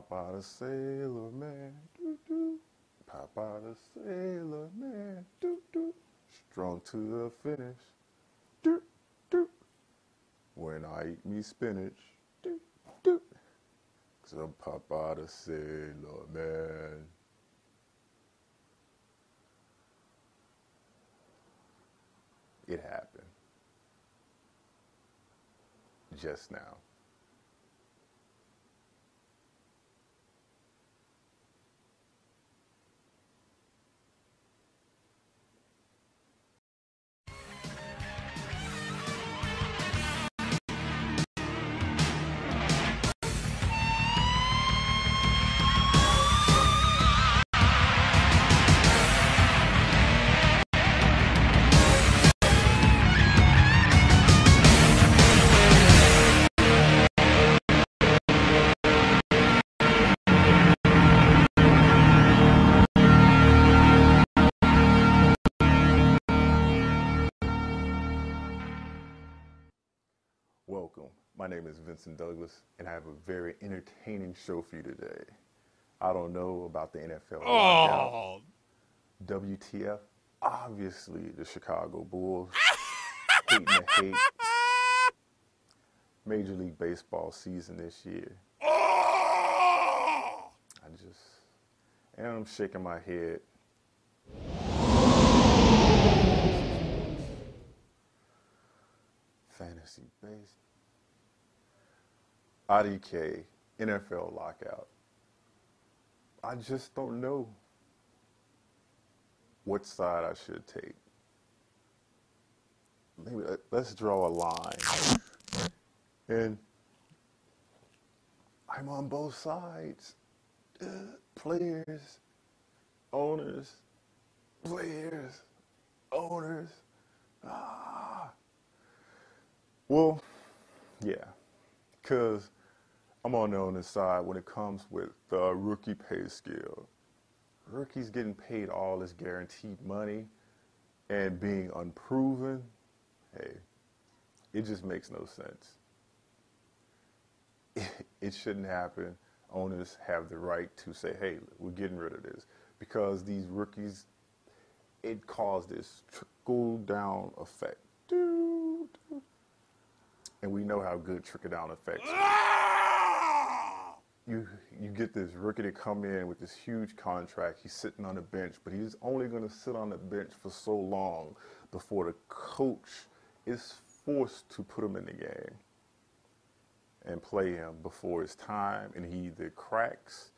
Papa the Sailor Man, doo-doo. Papa the Sailor Man, doo-doo. Strong to the finish, doo-doo. When I eat me spinach, doo-doo. 'Cause I'm Papa the Sailor Man. It happened. Just now. My name is Vincent Douglas, and I have a very entertaining show for you today. I don't know about the NFL lockout, WTF, obviously the Chicago Bulls, hating the hate, Major League Baseball season this year. I'm shaking my head. Fantasy baseball. IDK, NFL lockout. I just don't know what side I should take. Maybe let's draw a line. And I'm on both sides. Players, owners, players, owners. Well, yeah, because I'm on the owner's side when it comes with the rookie pay scale. Rookies getting paid all this guaranteed money and being unproven, hey, it just makes no sense. It shouldn't happen. Owners have the right to say, hey, we're getting rid of this. Because these rookies, it caused this trickle-down effect. And we know how good trickle-down effects are. You get this rookie to come in with this huge contract. He's sitting on the bench, but he's only going to sit on the bench for so long before the coach is forced to put him in the game and play him before his time, and he either cracks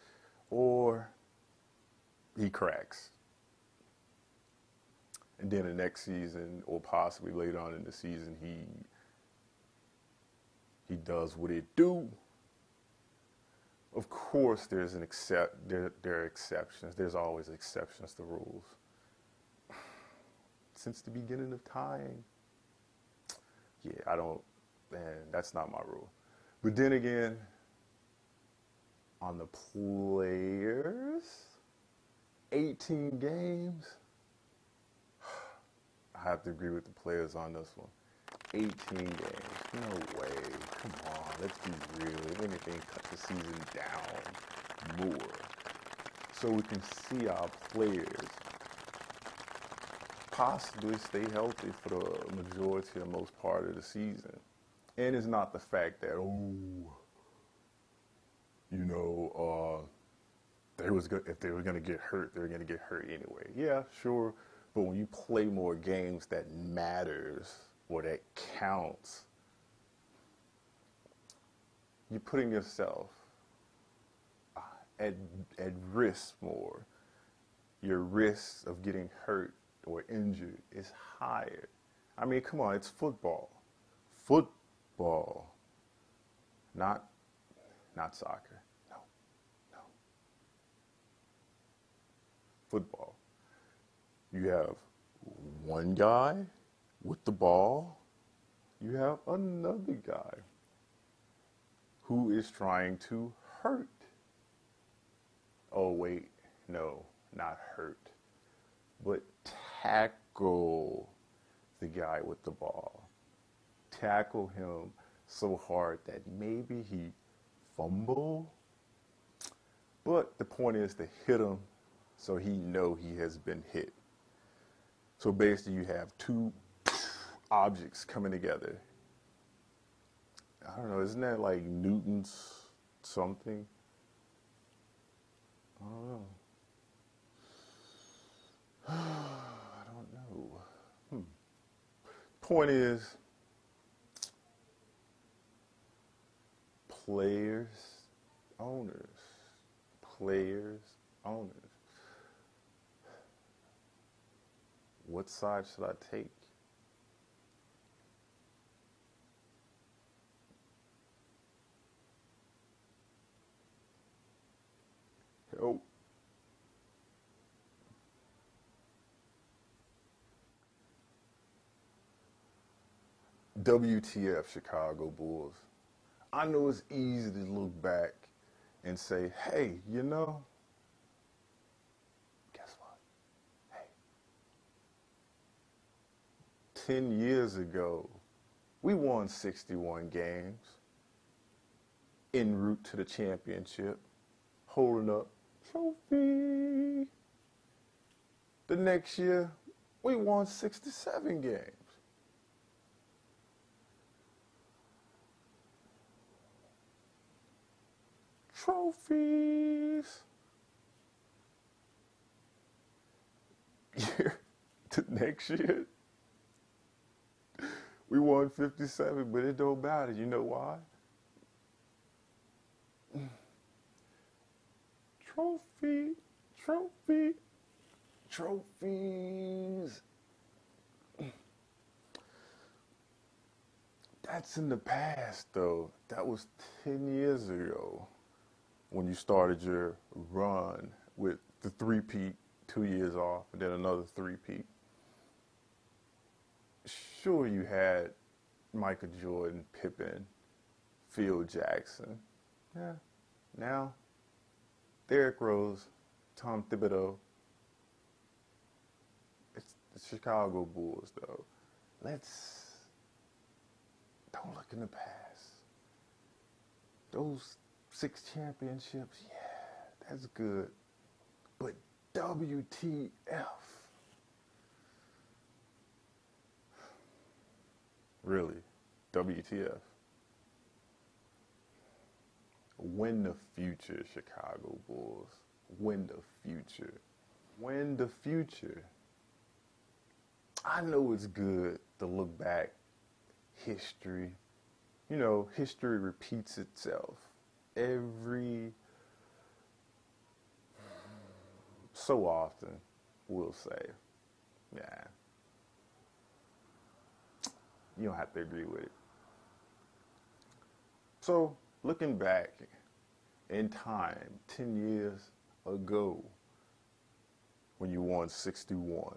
or he cracks. And then the next season, or possibly later on in the season, he does what it do. Of course, there are exceptions. There's always exceptions to rules. Since the beginning of time, yeah, that's not my rule. But then again, on the players, 18 games, I have to agree with the players on this one. 18 games, no way, come on, let's be real. If anything, cut the season down more so we can see our players possibly stay healthy for the majority or most part of the season. And it's not the fact that, if they were going to get hurt, they were going to get hurt anyway. Yeah, sure, but when you play more games that matters, or that counts, you're putting yourself at risk more. Your risk of getting hurt or injured is higher. I mean, come on, it's football. Football, not soccer, no. Football. You have one guy with the ball, you have another guy who is trying to hurt. Oh, wait, no, not hurt, but tackle the guy with the ball. Tackle him so hard that maybe he fumble But the point is to hit him so he know he has been hit. So basically you have two objects coming together. I don't know, isn't that like Newton's something? I don't know. I don't know. Point is, players, owners. What side should I take? Help. WTF, Chicago Bulls. I know it's easy to look back and say, hey, you know, guess what? Hey, 10 years ago, we won 61 games en route to the championship, holding up trophy. The next year, we won 67 games. Trophies. Year to next year, we won 57, but it don't matter. You know why? Trophies. That's in the past, though. That was 10 years ago. When you started your run with the three-peat, 2 years off, and then another three-peat. Sure, you had Michael Jordan, Pippen, Phil Jackson. Yeah. Now, Derrick Rose, Tom Thibodeau. It's the Chicago Bulls, though. Don't look in the past. Those 6 championships, yeah, that's good. But WTF. Really, WTF. Win the future, Chicago Bulls. Win the future. Win the future. I know it's good to look back. History. You know, history repeats itself. Every so often, we'll say, yeah, you don't have to agree with it. So, looking back in time, 10 years ago, when you won 61,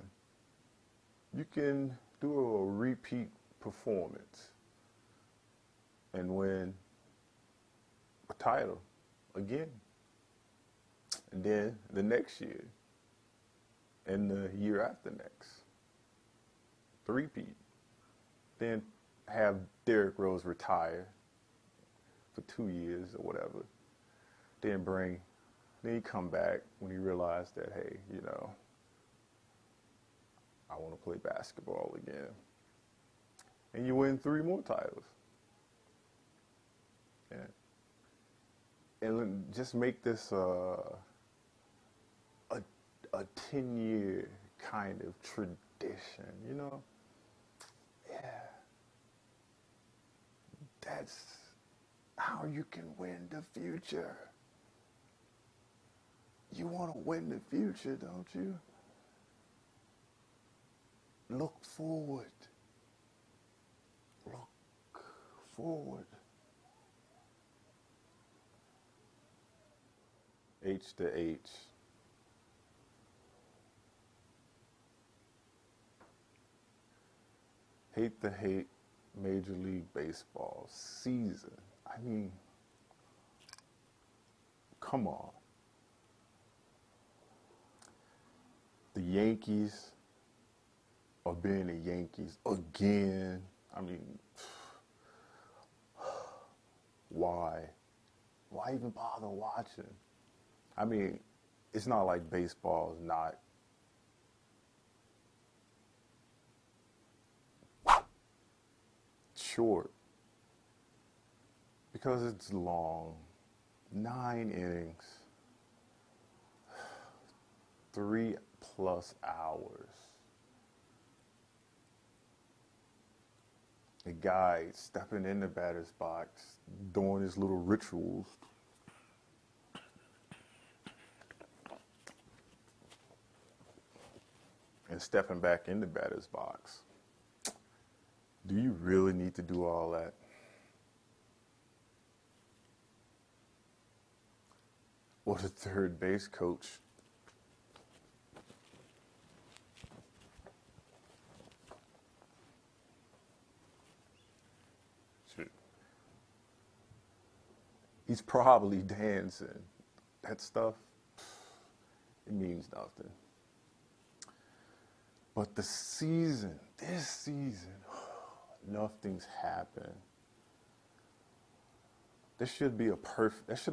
you can do a repeat performance and win a title again, and then the next year, and the year after next, three-peat. Then have Derrick Rose retire for 2 years or whatever. Then he come back when he realized that, hey, you know, I want to play basketball again, and you win 3 more titles. Yeah. And just make this a 10-year kind of tradition, you know? Yeah. That's how you can win the future. You want to win the future, don't you? Look forward. Look forward. H to H. Hate to hate Major League Baseball season. I mean, come on. The Yankees are being the Yankees again. I mean, why? Why even bother watching? I mean, it's not like baseball is not. Short because it's long, 9 innings, 3+ hours. The guy stepping in the batter's box, doing his little rituals. And stepping back in the batter's box. Do you really need to do all that? Or the third base coach he's probably dancing. That stuff, it means nothing. But the season, this season, nothing's happened. There should have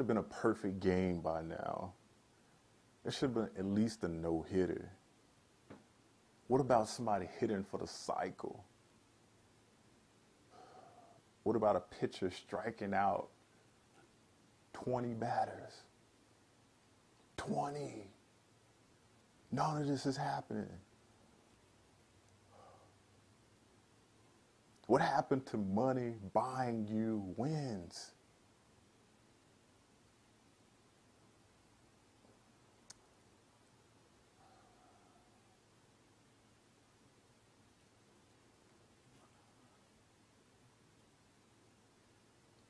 been a perfect game by now. There should have been at least a no-hitter. What about somebody hitting for the cycle? What about a pitcher striking out 20 batters? 20. None of this is happening. What happened to money buying you wins?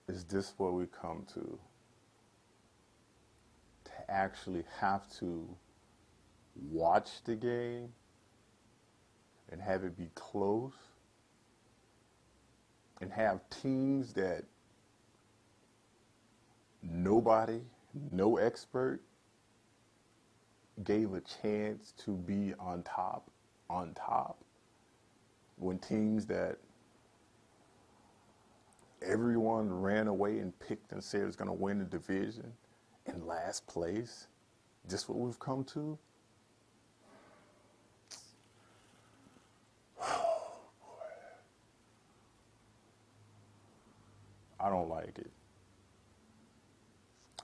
Is this what we come to? To actually have to watch the game and have it be close? And have teams that nobody, no expert, gave a chance to be on top, when teams that everyone ran away and picked and said was going to win the division in last place, just what we've come to? I don't like it.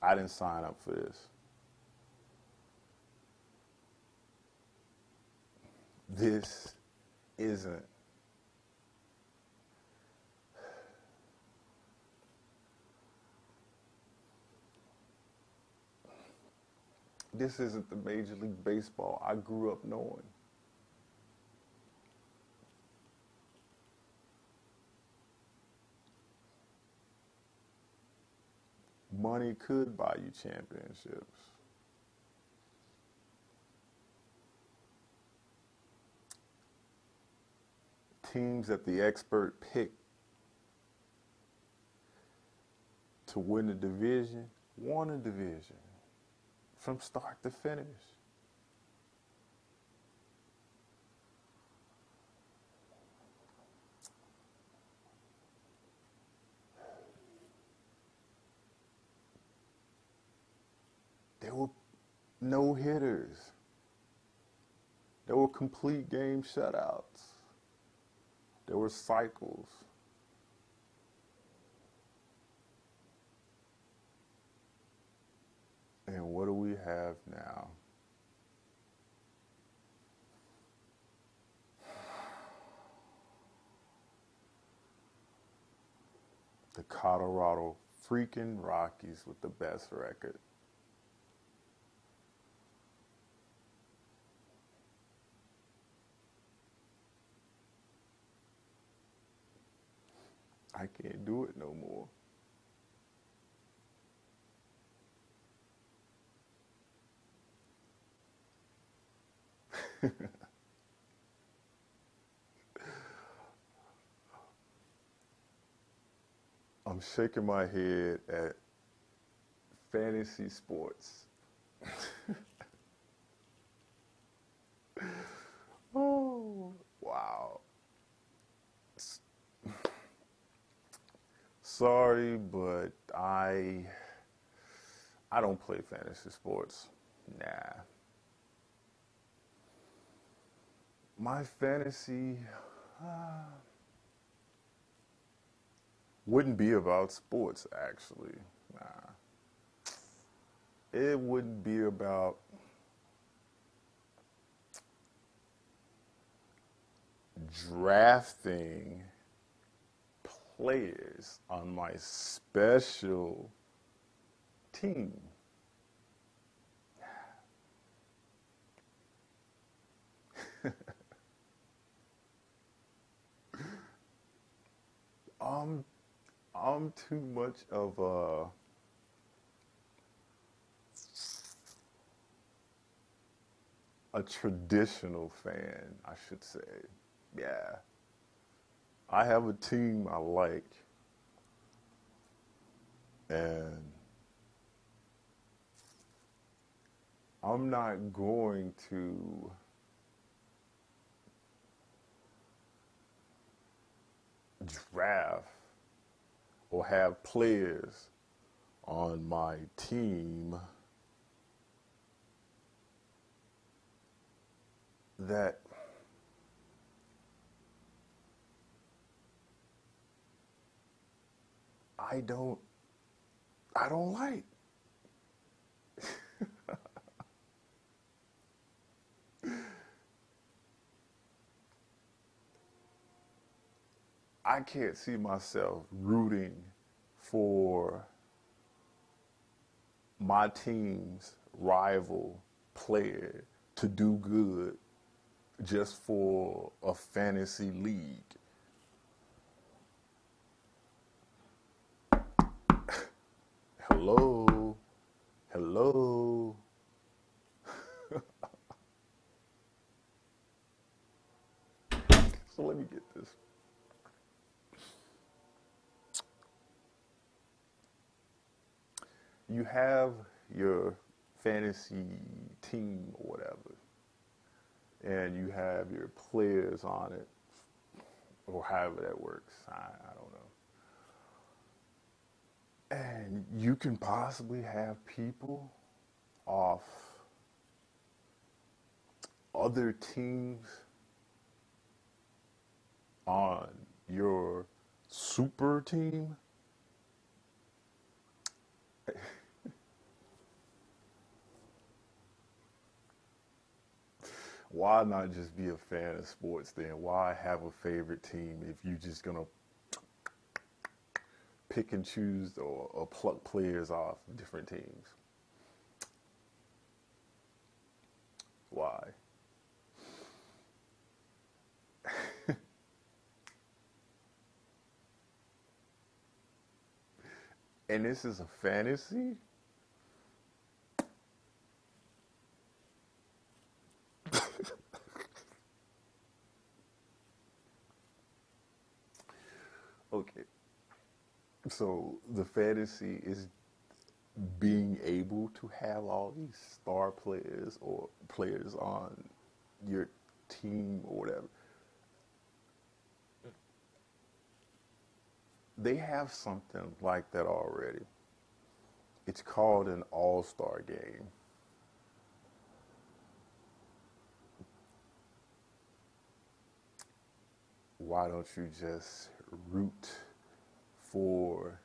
I didn't sign up for this. This isn't. This isn't the Major League Baseball I grew up knowing. Money could buy you championships. Teams that the expert picked to win the division, won a division from start to finish. There were no hitters. There were complete game shutouts. There were cycles. And what do we have now? The Colorado freaking Rockies with the best record. I can't do it no more. I'm shaking my head at fantasy sports. Oh, wow. Sorry, but I I don't play fantasy sports. Nah. My fantasy wouldn't be about sports, actually. Nah. It wouldn't be about drafting players on my special team. I'm too much of a traditional fan, I should say. Yeah. I have a team I like, and I'm not going to draft or have players on my team that I don't like. I can't see myself rooting for my team's rival player to do good just for a fantasy league. Hello, hello. So let me get this. You have your fantasy team or whatever, and you have your players on it, or however that works. I don't know. And you can possibly have people off other teams on your super team. Why not just be a fan of sports then? Why have a favorite team if you're just going to pick and choose or pluck players off different teams? Why? And this is a fantasy? Okay. So the fantasy is being able to have all these star players or players on your team or whatever. They have something like that already. It's called an all-star game. Why don't you just root for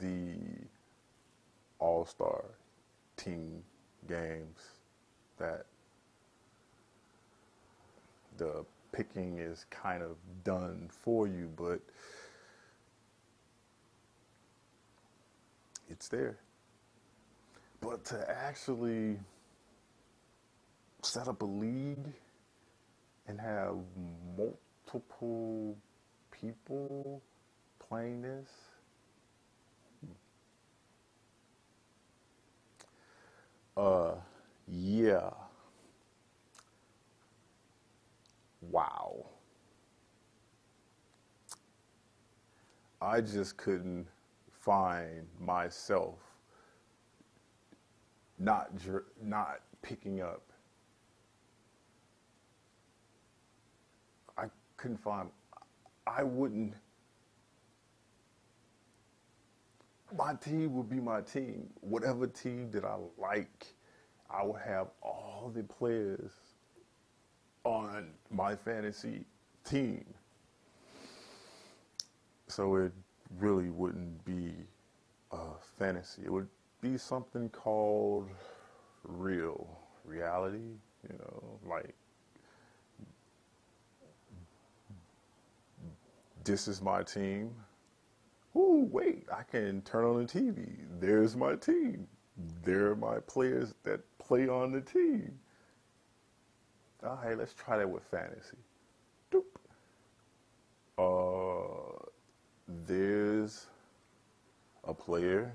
the all-star team games that the picking is kind of done for you, but it's there. But to actually set up a league and have multiple people playing this, yeah, wow, I just couldn't find myself not picking up. I couldn't find. I wouldn't. my team would be my team. Whatever team that I like, I would have all the players on my fantasy team. So it really wouldn't be a fantasy. It would be something called reality, you know, like this is my team. Ooh, wait, I can turn on the TV. There's my team. There are my players that play on the team. All right, let's try that with fantasy. Doop. There's a player.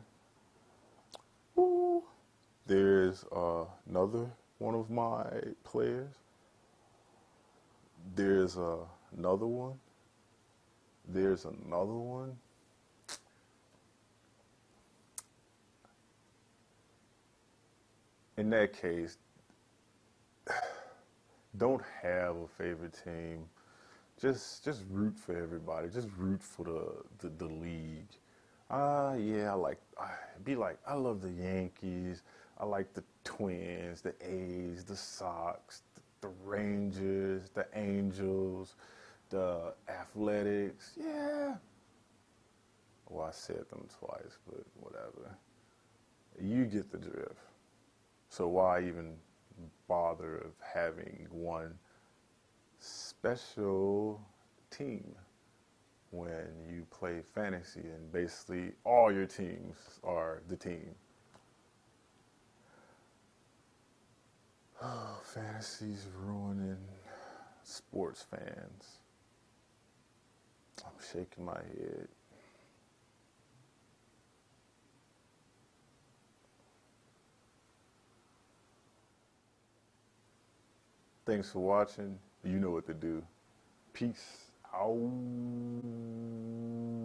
Ooh, there's another one of my players. There's another one. There's another one. In that case, don't have a favorite team. Just root for everybody. Just root for the league. Yeah, I love the Yankees. I like the Twins, the A's, the Sox, the Rangers, the Angels, the Athletics. Yeah. Well, I said them twice, but whatever. You get the drift. So why even bother of having one special team when you play fantasy and basically all your teams are the team? Oh, fantasy's ruining sports fans. I'm shaking my head. Thanks for watching. You know what to do. Peace out.